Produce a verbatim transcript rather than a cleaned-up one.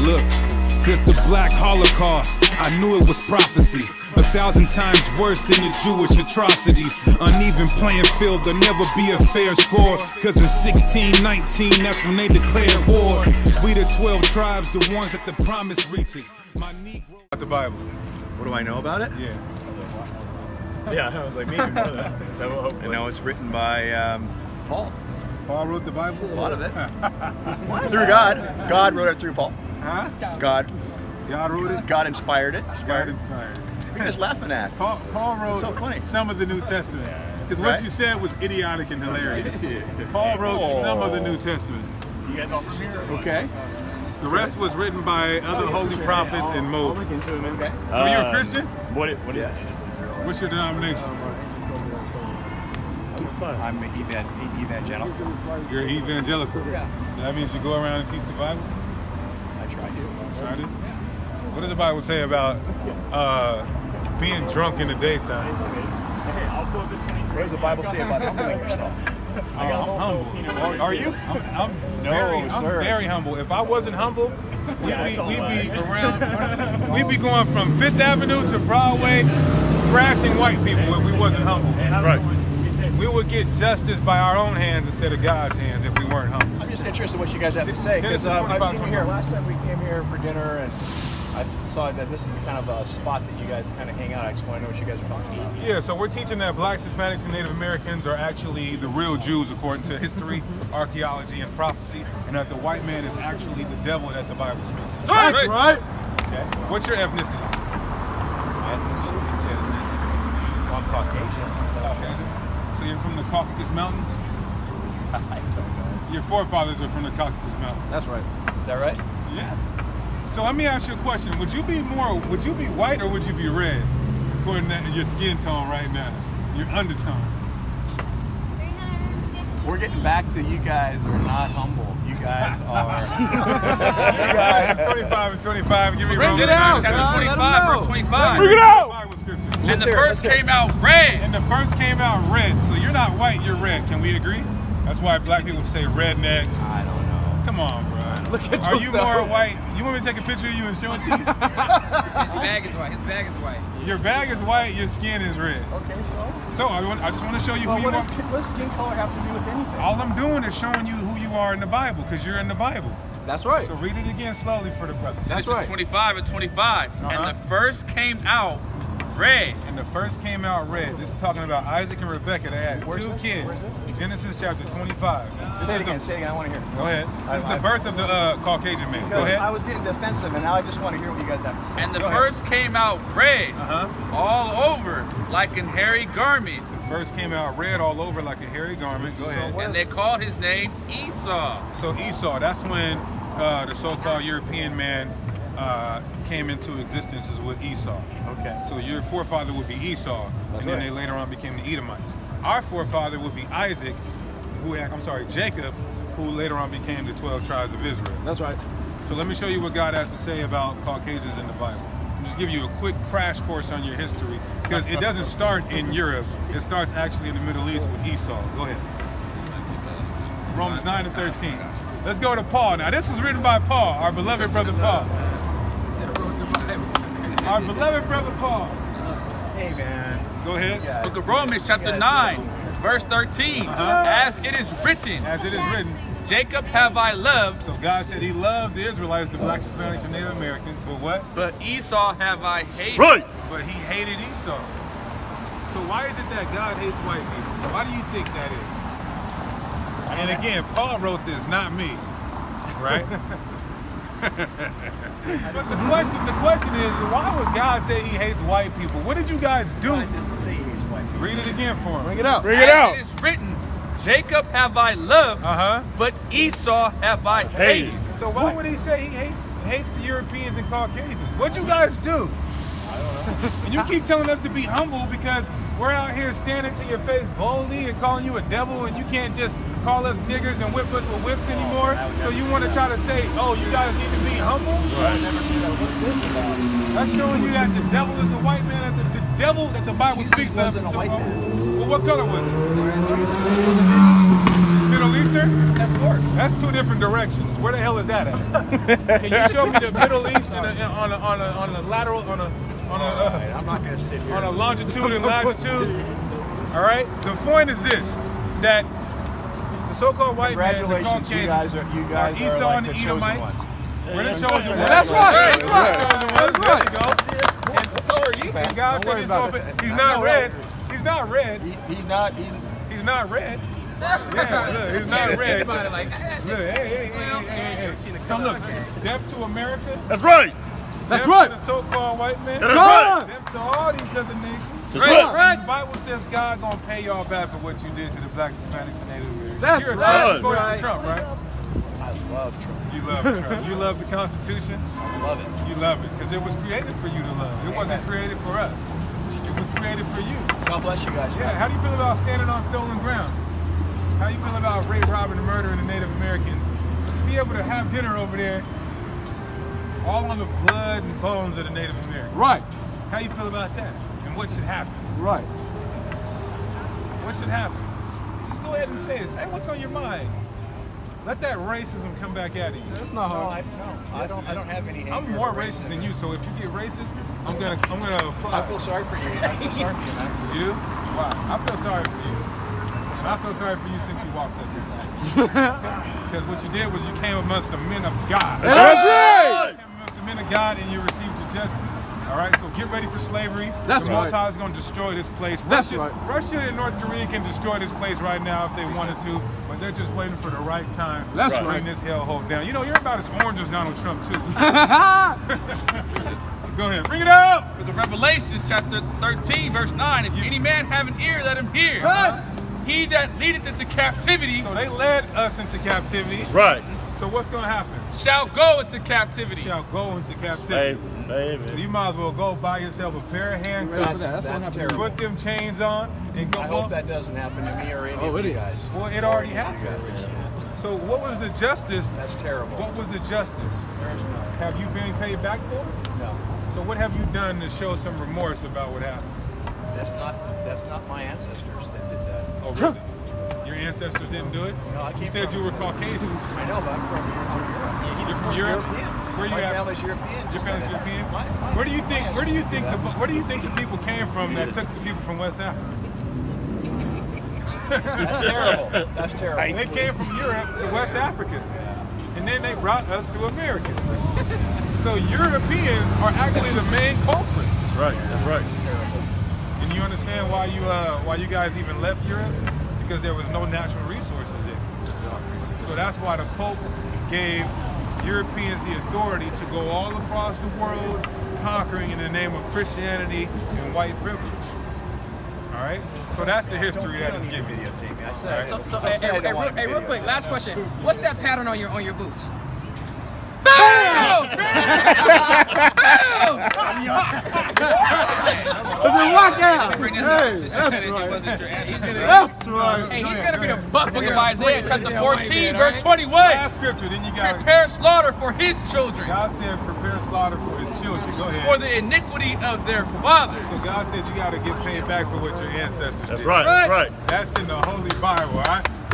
Look, here's the black Holocaust. I knew it was prophecy. A thousand times worse than the Jewish atrocities. Uneven playing field, there'll never be a fair score. Cause in sixteen nineteen, that's when they declared war. We the twelve tribes, the ones that the promise reaches. My Negro. The Bible. What do I know about it? Yeah. Yeah, I was like, me even know that. So hopefully. I know it's written by um, Paul. Paul wrote the Bible? A lot of it. Through God. God wrote it through Paul. Huh? God. God wrote it? God inspired it. Inspired. God inspired it. You're just laughing at. Paul, Paul wrote so funny. some of the New Testament. Because what right? you said was idiotic and hilarious. Paul wrote oh. some of the New Testament. You guys all for sure. Okay. The rest was written by other oh, holy prophets I'll, and Moses. Okay. So um, you're a Christian? What it, what yes. is What's your denomination? I'm evangelical. You're evangelical? Yeah. That means you go around and teach the Bible? I try to. You try to? Yeah. What does the Bible say about uh, being drunk in the daytime? What does the Bible say about humbling yourself? Uh, I'm humble. Are, are you? I'm, I'm, no, very, sir. I'm very humble. If I wasn't humble, we'd yeah, be, we'd be around. We'd be going from Fifth Avenue to Broadway, thrashing white people if we wasn't humble. Right. We would get justice by our own hands instead of God's hands if we weren't humble. I'm just interested in what you guys have to say because uh, I've seen you here. Last time we came here for dinner and. I saw that this is kind of a spot that you guys kind of hang out. I just want to know what you guys are talking about. Yeah, so we're teaching that blacks, Hispanics, and Native Americans are actually the real Jews according to history, archaeology, and prophecy, and that the white man is actually the devil that the Bible speaks. That's right! right. Okay. What's your ethnicity? Ethnicity? Yeah. Well, I'm Caucasian. Caucasian. So you're from the Caucasus Mountains? I don't know. Your forefathers are from the Caucasus Mountains. That's right. Is that right? Yeah. So let me ask you a question. Would you be more, would you be white or would you be red? According to your skin tone right now, your undertone. We're getting back to you guys are not humble. You guys are. You guys, twenty-five and twenty-five. Give me room. Bring it out. Chapter twenty-five, verse twenty-five. Bring it out. And the first came out red. And the first came out red. So you're not white, you're red. Can we agree? That's why black people say rednecks. I don't know. Come on, bro. Look at Are yourself. you more white? You want me to take a picture of you and show it to you? His bag is white. His bag is white. Your bag is white. Your skin is red. Okay, so? So, I, want, I just want to show you well, who you what are. What does skin color have to do with anything? All I'm doing is showing you who you are in the Bible, because you're in the Bible. That's right. So read it again slowly for the brothers. That's right. This is twenty-five and twenty-five. Uh-huh. And the first came out red. And the first came out red. This is talking about Isaac and Rebekah. They had Where's two this? kids. Genesis chapter twenty-five. This say it again, the, say it again, I want to hear it. Go ahead. This I, is the birth of the uh, Caucasian man. Go ahead. I was getting defensive and now I just want to hear what you guys have to say. And the first came out red uh-huh. all over like an hairy garment. The first came out red all over like a hairy garment. Go ahead. So and they called his name Esau. So Esau, that's when uh, the so-called European man Uh, came into existence is with Esau. Okay. So your forefather would be Esau, That's and then right. they later on became the Edomites. Our forefather would be Isaac, who I'm sorry, Jacob, who later on became the twelve tribes of Israel. That's right. So let me show you what God has to say about Caucasians in the Bible. I'll just give you a quick crash course on your history, because it doesn't start in Europe. It starts actually in the Middle East with Esau. Go aad. Romans nine and thirteen. Let's go to Paul. Now this is written by Paul, our beloved brother Paul. Our beloved brother Paul. Hey man. Go ahead. Book of Romans chapter nine, verse thirteen. Uh-huh. As it is written. As it is written. Jacob have I loved. So God said he loved the Israelites, the blacks, Hispanics, and Native Americans. But what? But Esau have I hated. Right. But he hated Esau. So why is it that God hates white people? Why do you think that is? And again, Paul wrote this, not me. Right? But the question, the question is, why would God say he hates white people? What did you guys do? God doesn't say he hates white people. Read it again for him. Bring it out. Bring it out. It is written, Jacob have I loved, uh-huh. but Esau have I hated. So why what? would he say he hates hates the Europeans and Caucasians? What'd you guys do? I don't know. And you keep telling us to be humble because we're out here standing to your face boldly and calling you a devil, and you can't just call us niggers and whip us with whips anymore. Oh, so you want to try to say, oh, you guys need to be humble? Right. That's showing you that the devil is the white man, that the, the devil that the Bible Jesus speaks of. So, well, what color was it? Middle Eastern? Of course. That's two different directions. Where the hell is that at? Can you show me the Middle East in a, in, on, a, on, a, on a lateral, on a, on a, uh, right, I'm not gonna sit here. On a longitude and latitude? All right? The point is this, that the so-called white man, the Caucasians, you guys are, you guys are Esau are like and the, the Edomites. Ones. We're the chosen ones. That's right. That's right. That's right. That's right. There you go. And what color are you, man? God took his open. He's not red. He's not red. He, he's not. He's, he's not red. Yeah, look, he's not red. Like, hey, look, hey, hey, hey, hey, hey. So look, death to America. That's right. That's right. To the so-called white man. That's right. Death to all these other nations. That's right. The Bible says God gonna pay y'all back for what you did to the blacks, Hispanics, and Native Americans. That's right. You're a supporter of Trump, right? I love Trump. You love Trump. You love the Constitution. I love it. You love it because it was created for you to love. It wasn't created for us. It was created for you. God bless you guys. Yeah. How do you feel about standing on stolen ground? How do you feel about rape, robbing, and murdering the Native Americans? Be able to have dinner over there, all on the blood and bones of the Native Americans. Right. How do you feel about that? And what should happen? Right. What should happen? Just go ahead and say this. Hey, what's on your mind? Let that racism come back at you. That's not hard. No, I, no, I don't. I don't have any. I'm more racist than you, so if you get racist, I'm gonna. I'm gonna apply. I feel sorry for you. I feel sorry for you. Man. You? Wow. I feel sorry for you. And I feel sorry for you since you walked up here. Because what you did was you came amongst the men of God. That's right. You came amongst the men of God, and you received your judgment. All right, so get ready for slavery. That's the right. The Most High is going to destroy this place. That's Russia, right. Russia and North Korea can destroy this place right now if they wanted to, but they're just waiting for the right time That's to right. bring this hellhole down. You know, you're about as orange as Donald Trump, too. Go ahead, bring it up! For the Revelation, chapter thirteen, verse nine, if any man have an ear, let him hear. Right. He that leadeth into captivity. So they led us into captivity. That's right. So what's going to happen? Shall go into captivity. Shall go into captivity. Slavery. So you might as well go buy yourself a pair of handcuffs, that's, that's that's put them chains on, and go I hope up. That doesn't happen to me or any oh, of you guys. Well, it already happened. Yeah. So what was the justice? That's terrible. What was the justice? Have you been paid back for it? No. So what have you done to show some remorse about what happened? That's not, that's not my ancestors that did that. Oh, really? Your ancestors didn't do it? No, I can't. You said you were Caucasian. I know, but I'm from Europe. You're from Europe? Where you at? My family's European. Your family's European? Where do you think, where do you think, the, where do you think the people came from that took the people from West Africa? That's terrible. That's terrible. They came from Europe to West Africa. And then they brought us to America. So Europeans are actually the main culprit. That's right. That's right. And you understand why you, uh, why you guys even left Europe? Because there was no natural resources there. So that's why the Pope gave Europeans the authority to go all across the world conquering in the name of Christianity and white privilege. All right? So that's the history that is given. Right? So, so, hey, hey, hey, real, hey, real quick, last question. What's that pattern on your on your boots? Boom! Boom! It's a walkout! Hey, that's right. That's right. Hey, he's going to be the buck book of Isaiah chapter fourteen, verse twenty-one. Last scripture, then you got prepare slaughter for his children. God said prepare slaughter for his children. Go ahead. For the iniquity of their fathers. So God said you got to get paid back for what your ancestors did. That's right. That's right. That's in the Holy Bible, all right?